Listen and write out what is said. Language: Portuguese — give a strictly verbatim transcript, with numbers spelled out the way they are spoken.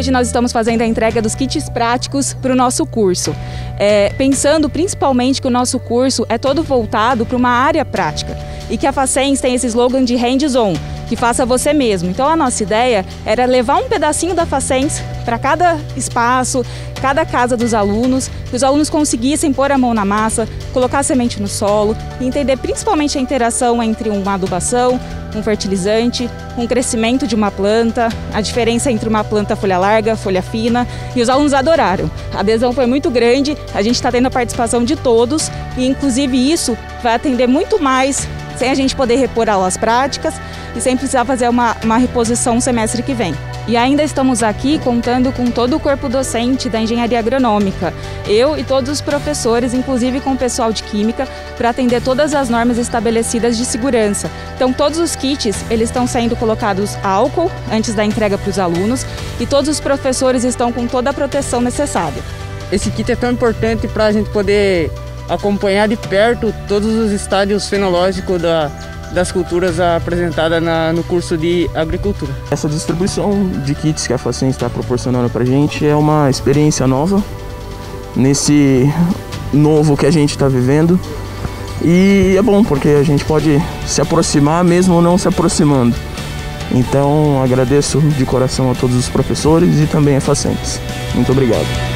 hoje nós estamos fazendo a entrega dos kits práticos para o nosso curso, é, pensando principalmente que o nosso curso é todo voltado para uma área prática e que a Facentes tem esse slogan de hands-on, que faça você mesmo. Então a nossa ideia era levar um pedacinho da Facentes para cada espaço, cada casa dos alunos, que os alunos conseguissem pôr a mão na massa, colocar a semente no solo e entender principalmente a interação entre uma adubação, um fertilizante, um crescimento de uma planta, a diferença entre uma planta folha larga, folha fina, e os alunos adoraram. A adesão foi muito grande, a gente está tendo a participação de todos e inclusive isso vai atender muito mais sem a gente poder repor aulas práticas e sem precisar fazer uma, uma reposição no semestre que vem. E ainda estamos aqui contando com todo o corpo docente da Engenharia Agronômica, eu e todos os professores, inclusive com o pessoal de Química, para atender todas as normas estabelecidas de segurança. Então todos os kits, eles estão sendo colocados álcool antes da entrega para os alunos e todos os professores estão com toda a proteção necessária. Esse kit é tão importante para a gente poder acompanhar de perto todos os estádios fenológicos da das culturas apresentadas na, no curso de agricultura. Essa distribuição de kits que a Facentes está proporcionando para a gente é uma experiência nova, nesse novo que a gente está vivendo, e é bom porque a gente pode se aproximar mesmo não se aproximando. Então agradeço de coração a todos os professores e também a Facentes. Muito obrigado.